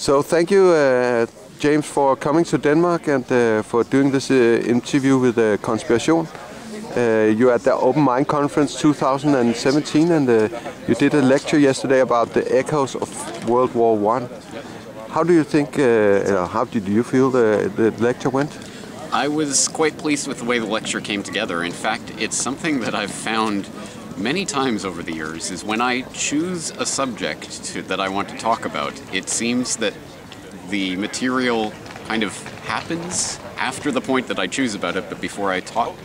So thank you, James, for coming to Denmark and for doing this interview with Conspiration. You're at the Open Mind Conference 2017, and you did a lecture yesterday about the echoes of World War I. How do you think, how did you feel the lecture went? I was quite pleased with the way the lecture came together. In fact, it's something that I've found many times over the years, is when I choose a subject that I want to talk about, it seems that the material kind of happens after the point that I choose about it, but before I talk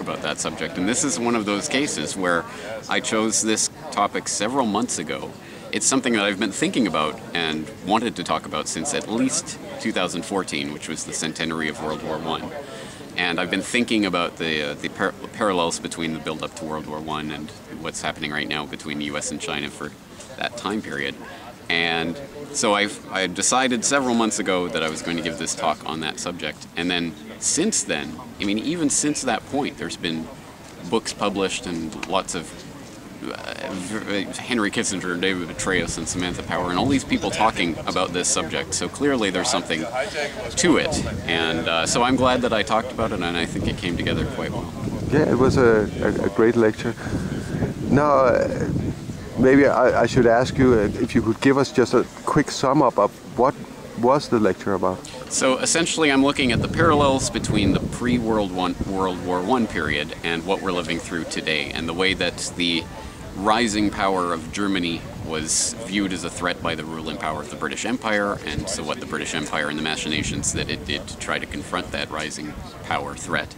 about that subject. And this is one of those cases where I chose this topic several months ago. It's something that I've been thinking about and wanted to talk about since at least 2014, which was the centenary of World War I. And I've been thinking about the parallels between the build-up to World War I and what's happening right now between the U.S. and China for that time period. And so I decided several months ago that I was going to give this talk on that subject. And then since then, I mean, even since that point, there's been books published and lots of Henry Kissinger, David Petraeus, and Samantha Power, and all these people talking about this subject. So clearly there's something to it. And so I'm glad that I talked about it, and I think it came together quite well. Yeah, it was a great lecture. Now, maybe I should ask you if you could give us just a quick sum up of what was the lecture about? So essentially I'm looking at the parallels between the pre-World War I period and what we're living through today, and the way that the rising power of Germany was viewed as a threat by the ruling power of the British Empire, and so what the British Empire and the machinations that it did to try to confront that rising power threat,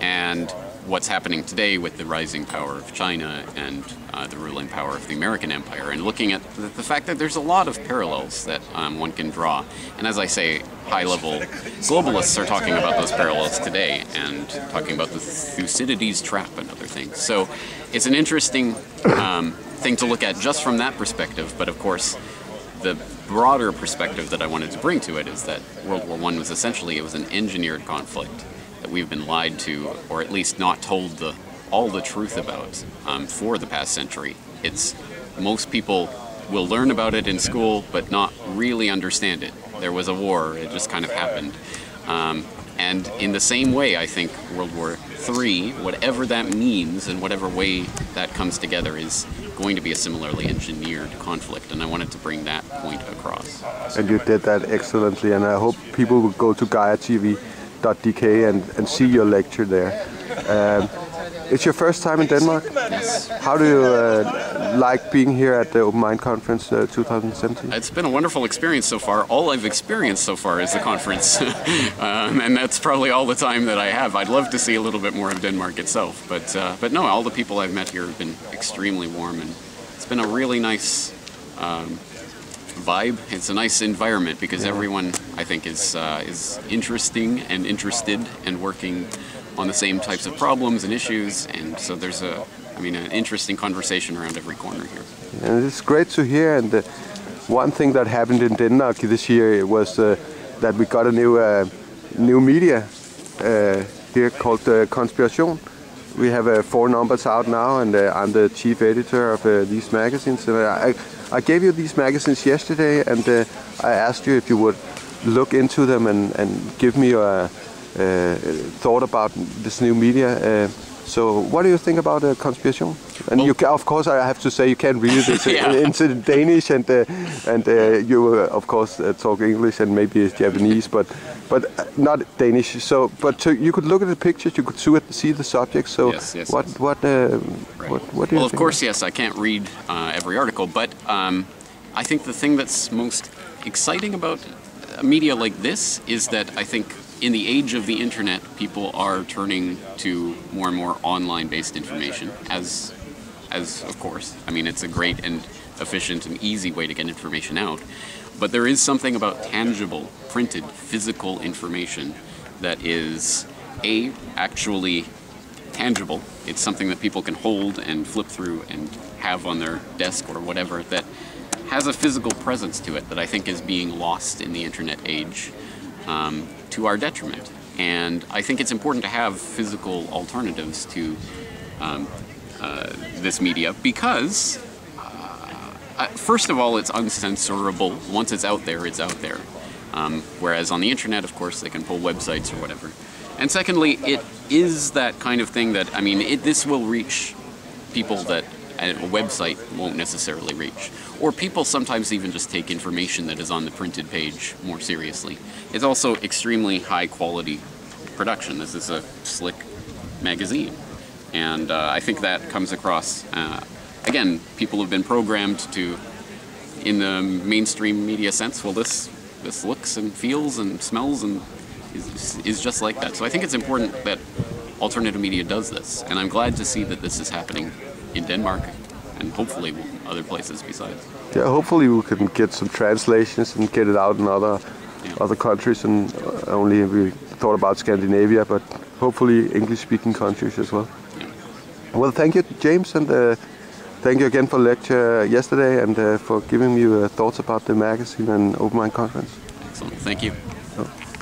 and what's happening today with the rising power of China and the ruling power of the American Empire, and looking at the fact that there's a lot of parallels that one can draw. And as I say, high-level globalists are talking about those parallels today and talking about the Thucydides trap and other things. So it's an interesting thing to look at just from that perspective, but of course the broader perspective that I wanted to bring to it is that World War I was essentially, it was an engineered conflict that we've been lied to, or at least not told all the truth about for the past century. It's most people will learn about it in school but not really understand it. There was a war, it just kind of happened. And in the same way, I think World War III, whatever that means and whatever way that comes together, is going to be a similarly engineered conflict, and I wanted to bring that point across. And you did that excellently, and I hope people will go to GaiaTV.dk and see your lecture there. It's your first time in Denmark? Yes. How do you like being here at the Open Mind Conference 2017? It's been a wonderful experience so far. All I've experienced so far is the conference, and that's probably all the time that I have. I'd love to see a little bit more of Denmark itself, but no, all the people I've met here have been extremely warm, and it's been a really nice vibe. It's a nice environment because everyone, I think, is interesting and interested and working on the same types of problems and issues, and so there's an interesting conversation around every corner here. And it's great to hear. And one thing that happened in Denmark this year was that we got a new media here called Conspiration. We have four numbers out now, and I'm the chief editor of these magazines. I gave you these magazines yesterday, and I asked you if you would look into them and give me your thought about this new media. So what do you think about Conspiration? And well, of course, I have to say you can't read this into Danish, and you of course talk English and maybe Japanese, but not Danish. So, you could look at the pictures, you could see the subject. So, yes, what do you think? Well, of course, yes, I can't read every article, but I think the thing that's most exciting about media like this is that I think, in the age of the internet, people are turning to more and more online-based information, as of course. I mean, it's a great and efficient and easy way to get information out. But there is something about tangible, printed, physical information that is, A, actually tangible. It's something that people can hold and flip through and have on their desk or whatever, that has a physical presence to it that I think is being lost in the internet age. To our detriment. And I think it's important to have physical alternatives to this media because First of all, it's uncensorable. Once it's out there, it's out there. Whereas on the internet, of course, they can pull websites or whatever. And secondly, it is that kind of thing that, I mean, this will reach people that a website won't necessarily reach. Or people sometimes even just take information that is on the printed page more seriously. It's also extremely high quality production. This is a slick magazine. And I think that comes across, again, people have been programmed to, in the mainstream media sense, well, this looks and feels and smells and is just like that. So I think it's important that alternative media does this, and I'm glad to see that this is happening in Denmark and hopefully other places besides. Yeah, hopefully we can get some translations and get it out in other countries, and only we thought about Scandinavia, but hopefully English-speaking countries as well. Yeah. Well, thank you, James, and thank you again for lecture yesterday and for giving me your thoughts about the magazine and Open Mind Conference. Excellent, thank you. So.